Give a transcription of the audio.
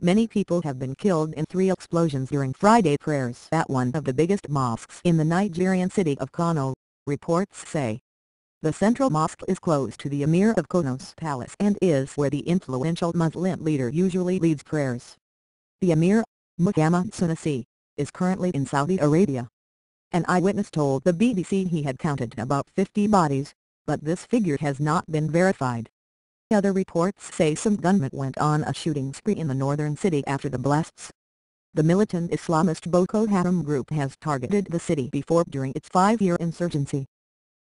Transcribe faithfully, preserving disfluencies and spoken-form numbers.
Many people have been killed in three explosions during Friday prayers at one of the biggest mosques in the Nigerian city of Kano, reports say. The Central Mosque is close to the Emir of Kano's palace and is where the influential Muslim leader usually leads prayers. The Emir, Muhammad Sanusi, is currently in Saudi Arabia. An eyewitness told the B B C he had counted about fifty bodies, but this figure has not been verified. Other reports say some gunmen went on a shooting spree in the northern city after the blasts. The militant Islamist Boko Haram group has targeted the city before during its five-year insurgency.